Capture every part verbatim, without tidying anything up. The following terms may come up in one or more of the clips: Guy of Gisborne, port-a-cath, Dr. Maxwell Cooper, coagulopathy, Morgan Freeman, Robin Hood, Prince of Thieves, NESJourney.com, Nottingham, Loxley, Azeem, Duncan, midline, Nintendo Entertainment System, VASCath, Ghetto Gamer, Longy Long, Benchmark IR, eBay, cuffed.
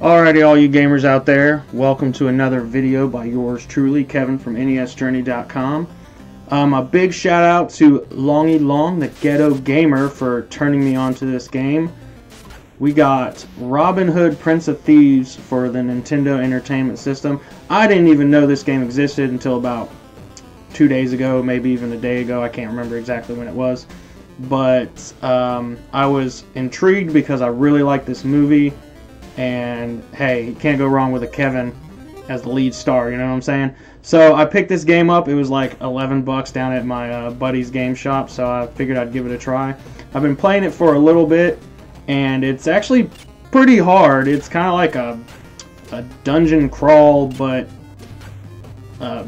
Alrighty, all you gamers out there, welcome to another video by yours truly, Kevin from N E S Journey dot com. Um, a big shout out to Longy Long, the Ghetto Gamer, for turning me on to this game. We got Robin Hood, Prince of Thieves for the Nintendo Entertainment System. I didn't even know this game existed until about two days ago, maybe even a day ago. I can't remember exactly when it was. But um, I was intrigued because I really like this movie. And hey, you can't go wrong with a Kevin as the lead star, you know what I'm saying? So I picked this game up. It was like eleven bucks down at my uh, buddy's game shop, so I figured I'd give it a try. I've been playing it for a little bit, and it's actually pretty hard. It's kind of like a, a dungeon crawl, but uh,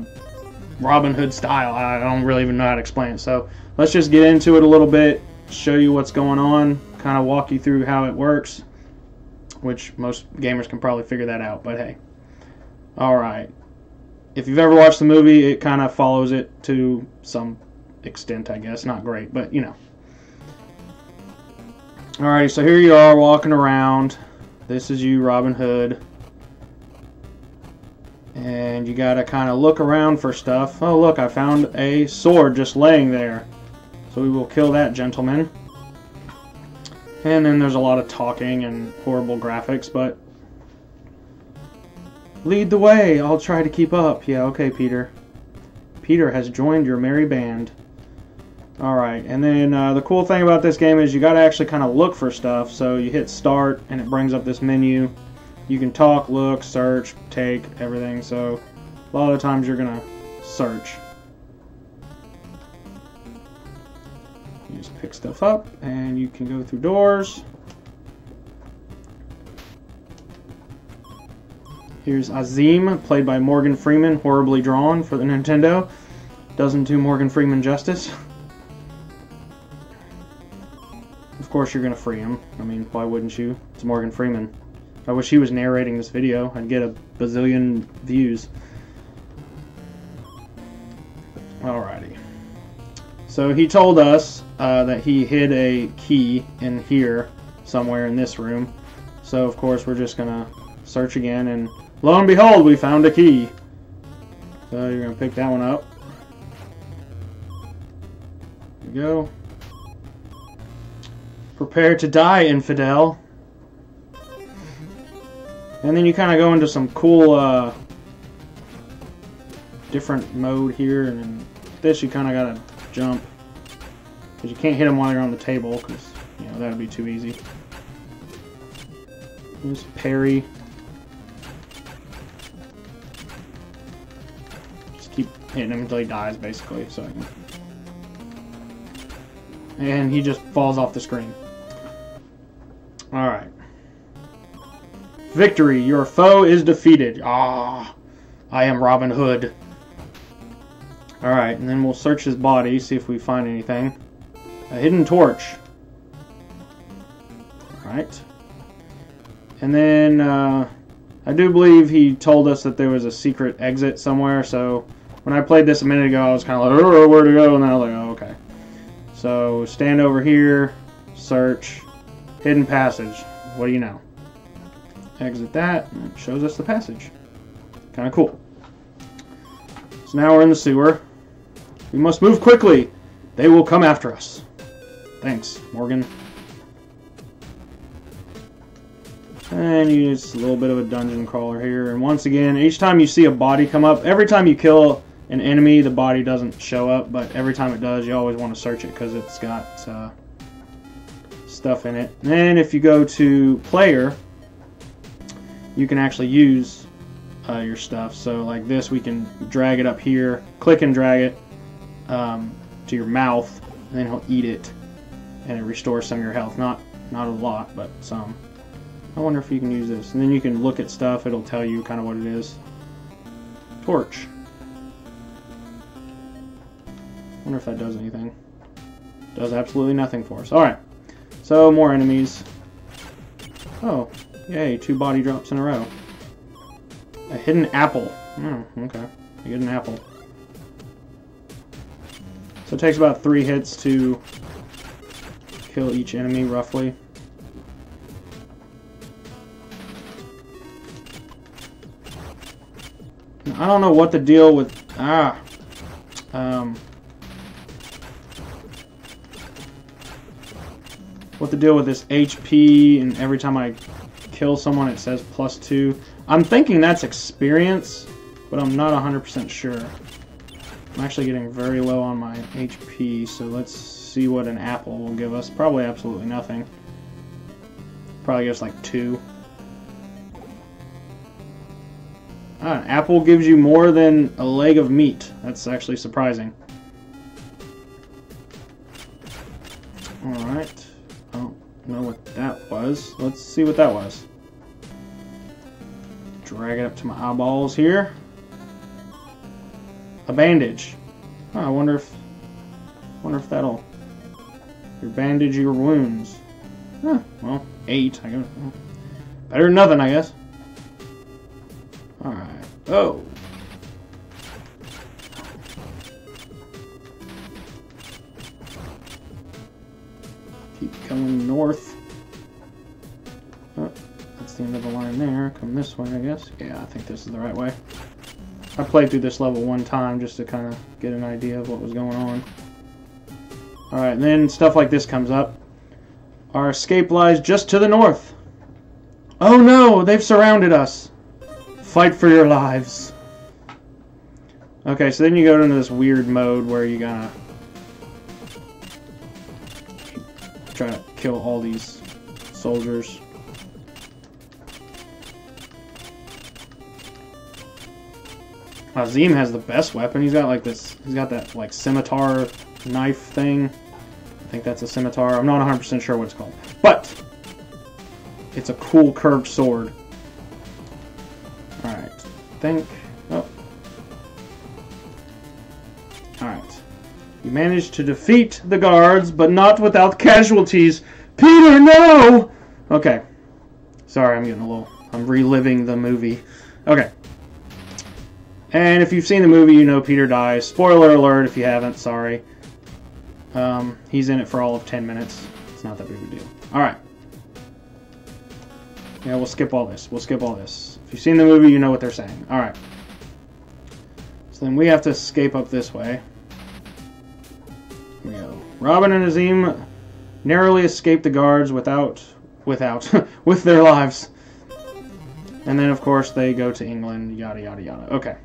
Robin Hood style. I don't really even know how to explain it. So let's just get into it a little bit, show you what's going on, kind of walk you through how it works. Which most gamers can probably figure that out, but hey. Alright. If you've ever watched the movie, it kind of follows it to some extent, I guess. Not great, but you know. Alright, so here you are walking around. This is you, Robin Hood. And you gotta kind of look around for stuff. Oh, look, I found a sword just laying there. So we will kill that gentleman. And then there's a lot of talking and horrible graphics, but... Lead the way! I'll try to keep up. Yeah, okay, Peter. Peter has joined your merry band. Alright, and then uh, the cool thing about this game is you gotta actually kind of look for stuff. So you hit start, and it brings up this menu. You can talk, look, search, take, everything. So a lot of times you're gonna search. You just pick stuff up, and you can go through doors. Here's Azeem, played by Morgan Freeman, horribly drawn for the Nintendo. Doesn't do Morgan Freeman justice. Of course you're going to free him. I mean, why wouldn't you? It's Morgan Freeman. I wish he was narrating this video. I'd get a bazillion views. Alrighty. So he told us uh, that he hid a key in here somewhere in this room. So of course we're just gonna search again, and lo and behold, we found a key. So you're gonna pick that one up. There you go. Prepare to die, infidel. And then you kind of go into some cool uh, different mode here, and then this you kind of gotta jump, because you can't hit them while you're on the table, because you know that would be too easy. Just parry. Just keep hitting him until he dies, basically. So, and he just falls off the screen. All right. Victory! Your foe is defeated. Ah, I am Robin Hood. Alright, and then we'll search his body, see if we find anything. A hidden torch. Alright. And then, uh, I do believe he told us that there was a secret exit somewhere, so when I played this a minute ago, I was kind of like, oh, where to go? And then I was like, oh, okay. So, stand over here, search, hidden passage. What do you know? Exit that, and it shows us the passage. Kind of cool. So now we're in the sewer. We must move quickly. They will come after us. Thanks, Morgan. And you just a little bit of a dungeon crawler here. And once again, each time you see a body come up, every time you kill an enemy, the body doesn't show up. But every time it does, you always want to search it because it's got uh, stuff in it. And then if you go to player, you can actually use uh, your stuff. So like this, we can drag it up here, click and drag it. Um, to your mouth, and then he'll eat it, and it restores some of your health. Not not a lot, but some. I wonder if you can use this. And then you can look at stuff. It'll tell you kind of what it is. Torch. Wonder if that does anything. Does absolutely nothing for us. Alright. So, more enemies. Oh. Yay, two body drops in a row. A hidden apple. Oh, okay. A hidden apple. So it takes about three hits to kill each enemy, roughly. I don't know what the deal with... Ah. Um... What the deal with this H P, and every time I kill someone it says plus two. I'm thinking that's experience, but I'm not one hundred percent sure. I'm actually getting very low on my H P, so let's see what an apple will give us. Probably absolutely nothing. Probably gives like two. Ah, an apple gives you more than a leg of meat. That's actually surprising. Alright. I don't know what that was. Let's see what that was. Drag it up to my eyeballs here. A bandage. Oh, I wonder if wonder if that'll your bandage your wounds. Huh, well, eight, I guess. Better than nothing, I guess. Alright. Oh. Keep coming north. Oh, that's the end of the line there. Come this way, I guess. Yeah, I think this is the right way. I played through this level one time just to kind of get an idea of what was going on. Alright, then stuff like this comes up. Our escape lies just to the north. Oh no! They've surrounded us! Fight for your lives. Okay, so then you go into this weird mode where you gotta try to kill all these soldiers. Azeem has the best weapon. He's got like this, he's got that like scimitar knife thing. I think that's a scimitar. I'm not one hundred percent sure what it's called. But it's a cool curved sword. Think. Oh. Alright. You managed to defeat the guards, but not without casualties. Peter, no! Okay. Sorry, I'm getting a little... I'm reliving the movie. Okay. And if you've seen the movie, you know Peter dies. Spoiler alert if you haven't, sorry. Um, he's in it for all of ten minutes. It's not that big of a deal. Alright. Yeah, we'll skip all this. We'll skip all this. If you've seen the movie, you know what they're saying. Alright. So then we have to escape up this way. Here we go. Robin and Azeem narrowly escaped the guards without... Without. with their lives. And then, of course, they go to England. Yada, yada, yada. Okay.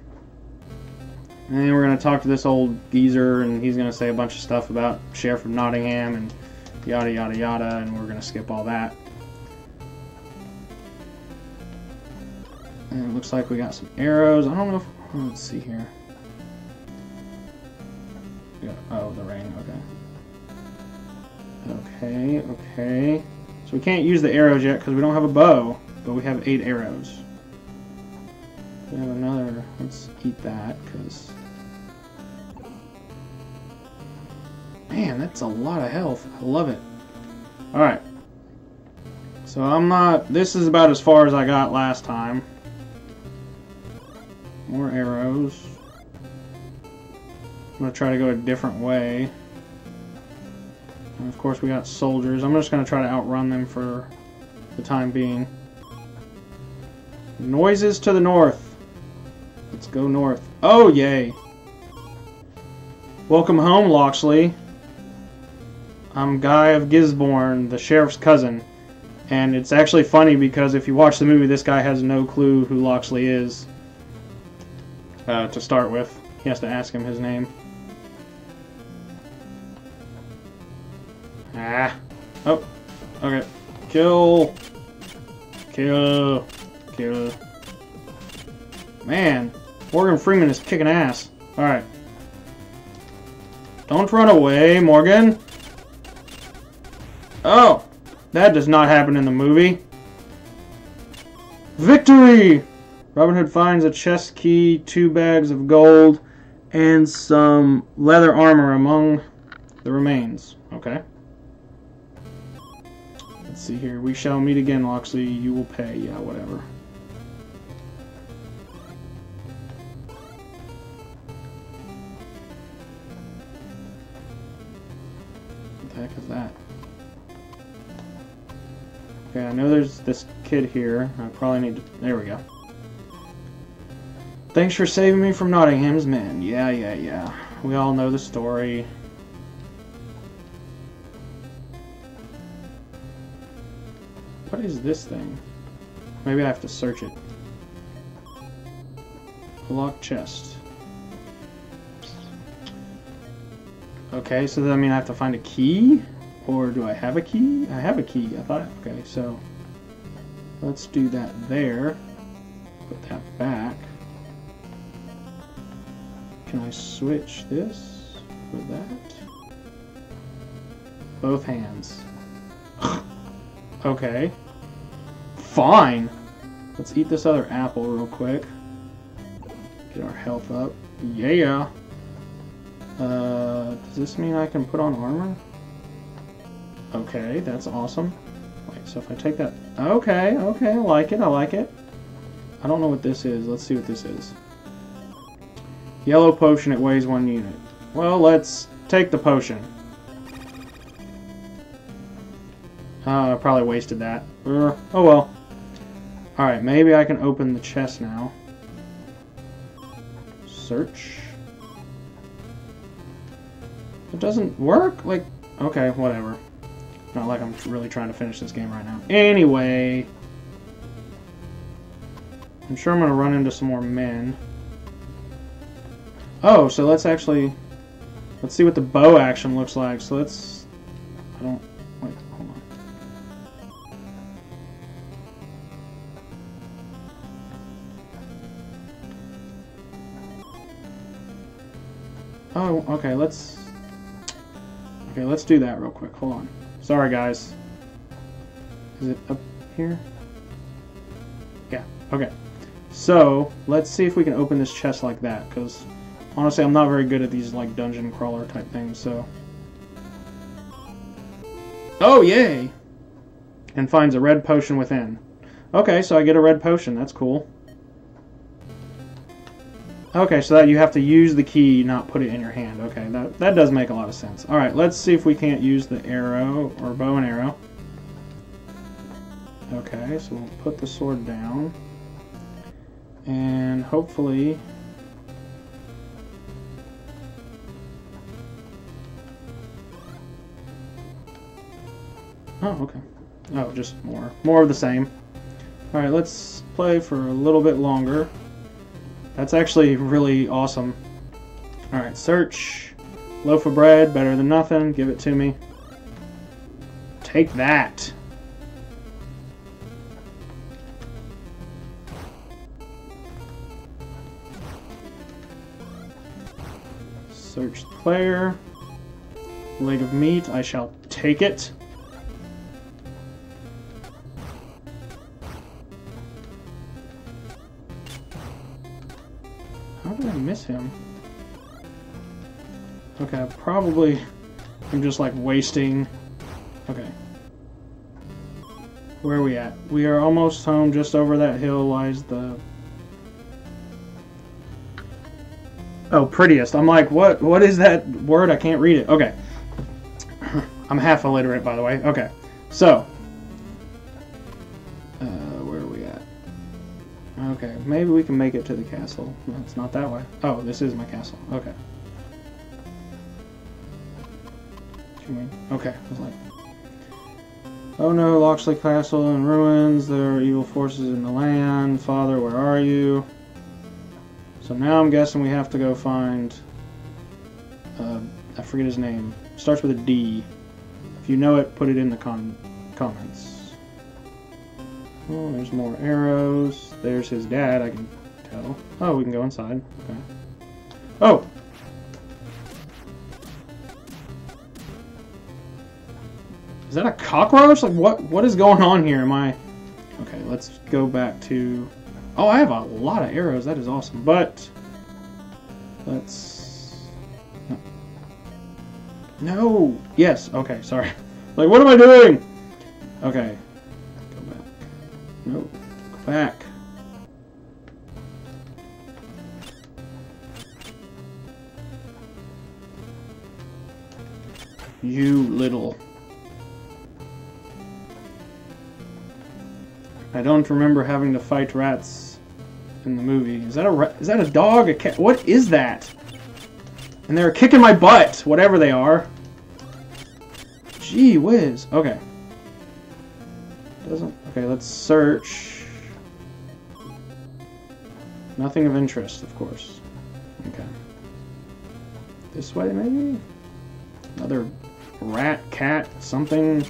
And then we're going to talk to this old geezer, and he's going to say a bunch of stuff about Sheriff of Nottingham, and yada, yada, yada, and we're going to skip all that. And it looks like we got some arrows. I don't know if... Oh, let's see here. Yeah, oh, the rain. Okay. Okay, okay. So we can't use the arrows yet because we don't have a bow. But we have eight arrows. We have another... Let's eat that because... Man, that's a lot of health. I love it. Alright. So I'm not... This is about as far as I got last time. More arrows. I'm going to try to go a different way. And of course we got soldiers. I'm just going to try to outrun them for the time being. Noises to the north. Let's go north. Oh, yay. Welcome home, Loxley. I'm Guy of Gisborne, the sheriff's cousin. And it's actually funny because if you watch the movie, this guy has no clue who Loxley is. Uh, to start with. He has to ask him his name. Ah. Oh. Okay. Kill. Kill. Kill. Man. Morgan Freeman is kicking ass. Alright. Don't run away, Morgan. Oh. That does not happen in the movie. Victory! Robin Hood finds a chest key, two bags of gold, and some leather armor among the remains. Okay. Let's see here. We shall meet again, Loxley. You will pay. Yeah, whatever. What the heck is that? Okay, I know there's this kid here. I probably need to... There we go. Thanks for saving me from Nottingham's men. Yeah, yeah, yeah. We all know the story. What is this thing? Maybe I have to search it. A locked chest. Okay, so does that mean I have to find a key? Or do I have a key? I have a key, I thought. Okay, so let's do that there. Put that back. Can I switch this for that? Both hands. Okay. Fine! Let's eat this other apple real quick. Get our health up. Yeah! Uh, does this mean I can put on armor? Okay, that's awesome. Wait, so if I take that... Okay, okay, I like it, I like it. I don't know what this is. Let's see what this is. Yellow potion, it weighs one unit. Well, let's take the potion. Uh, I probably wasted that. Uh, oh well. Alright, maybe I can open the chest now. Search. It doesn't work? Like, okay, whatever. Not like I'm really trying to finish this game right now. Anyway. I'm sure I'm going to run into some more men. Oh, so let's actually... Let's see what the bow action looks like. So let's... I don't... Wait, hold on. Oh, okay, let's... Okay, let's do that real quick. Hold on. Sorry, guys. Is it up here? Yeah, okay. So, let's see if we can open this chest like that, because... Honestly, I'm not very good at these, like, dungeon crawler type things, so... Oh, yay! And finds a red potion within. Okay, so I get a red potion. That's cool. Okay, so that you have to use the key, not put it in your hand. Okay, that, that does make a lot of sense. Alright, let's see if we can't use the arrow, or bow and arrow. Okay, so we'll put the sword down. And hopefully... Oh, okay. Oh, just more. More of the same. Alright, let's play for a little bit longer. That's actually really awesome. Alright, search. Loaf of bread, better than nothing. Give it to me. Take that! Search the player. Leg of meat, I shall take it. Him. Okay, probably I'm just like wasting. Okay. Where are we at? We are almost home. Just over that hill lies the... Oh, prettiest. I'm like, what? What is that word? I can't read it. Okay. I'm half illiterate, by the way. Okay. So. Uh, where are we at? Okay, maybe we can make it to the castle. No, it's not that way. Oh, this is my castle. Okay. Can we? Okay, I was like... Oh no, Loxley Castle in ruins. There are evil forces in the land. Father, where are you? So now I'm guessing we have to go find... Uh, I forget his name. It starts with a D. If you know it, put it in the con comments. Oh, there's more arrows. There's his dad, I can tell. Oh, we can go inside. Okay. Oh! Is that a cockroach? Like, what? What is going on here? Am I... Okay, let's go back to... Oh, I have a lot of arrows. That is awesome. But... Let's... No. No! Yes! Okay, sorry. Like, what am I doing? Okay. No, go back. You little. I don't remember having to fight rats in the movie. Is that a is that a dog? A cat? What is that? And they're kicking my butt, whatever they are. Gee whiz. Okay. Doesn't. Okay, let's search. Nothing of interest, of course. Okay. This way, maybe? Another rat, cat, something.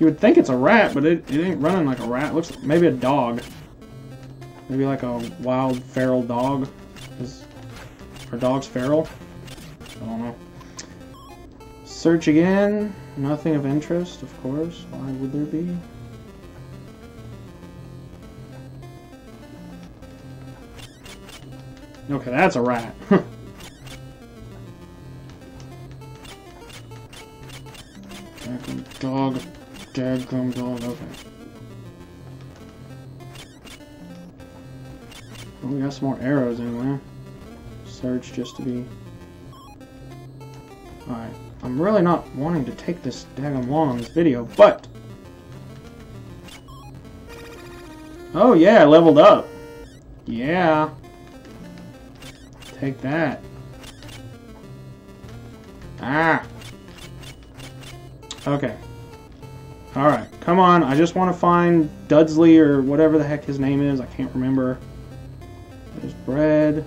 You would think it's a rat, but it, it ain't running like a rat. It looks like maybe a dog. Maybe like a wild feral dog. Is, are dogs feral? I don't know. Search again. Nothing of interest, of course. Why would there be? Okay, that's a rat. Dadgum dog. Dadgum dog. Okay. Well, we got some more arrows anyway. Search just to be... Alright. I'm really not wanting to take this daggum long on this video, but... Oh yeah, I leveled up. Yeah. Take that. Ah. Okay. Alright, come on. I just want to find Dudsley or whatever the heck his name is. I can't remember. There's bread.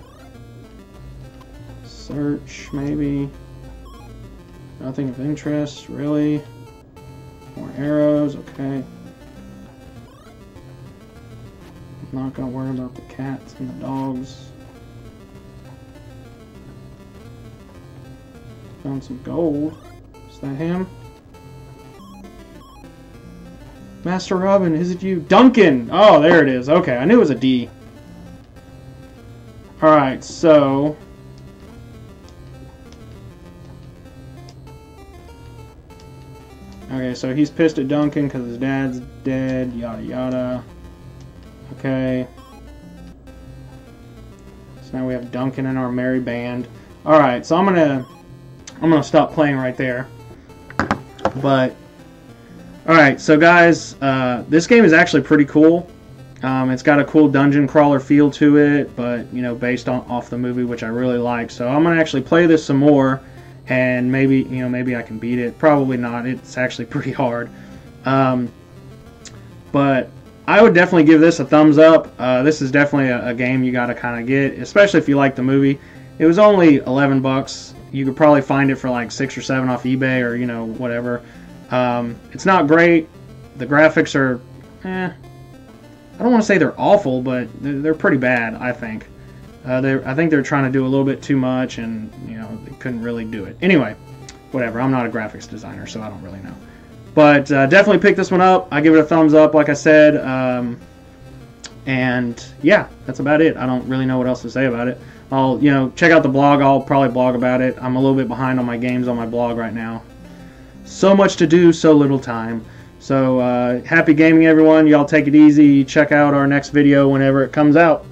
Search, maybe. Nothing of interest, really. More arrows, okay. I'm not going to worry about the cats and the dogs. Found some gold. Is that him? Master Robin, is it you? Duncan! Oh, there it is. Okay, I knew it was a D. Alright, so... Okay, so he's pissed at Duncan because his dad's dead, yada yada. Okay. So now we have Duncan in our merry band. Alright, so I'm gonna... I'm gonna stop playing right there. But... Alright, so guys, uh, this game is actually pretty cool. Um, it's got a cool dungeon crawler feel to it, but, you know, based on off the movie, which I really like. So I'm gonna actually play this some more, and maybe, you know, maybe I can beat it. Probably not. It's actually pretty hard. Um, but I would definitely give this a thumbs up. Uh, this is definitely a, a game you gotta kind of get, especially if you like the movie. It was only eleven bucks. You could probably find it for like six or seven off eBay or, you know, whatever. Um, it's not great. The graphics are, eh, I don't want to say they're awful, but they're, they're pretty bad, I think. Uh, I think they're trying to do a little bit too much, and, you know, they couldn't really do it. Anyway, whatever. I'm not a graphics designer, so I don't really know. But uh, definitely pick this one up. I give it a thumbs up, like I said. Um, and, yeah, that's about it. I don't really know what else to say about it. I'll, you know, check out the blog. I'll probably blog about it. I'm a little bit behind on my games on my blog right now. So much to do, so little time. So, uh, happy gaming, everyone. Y'all take it easy. Check out our next video whenever it comes out.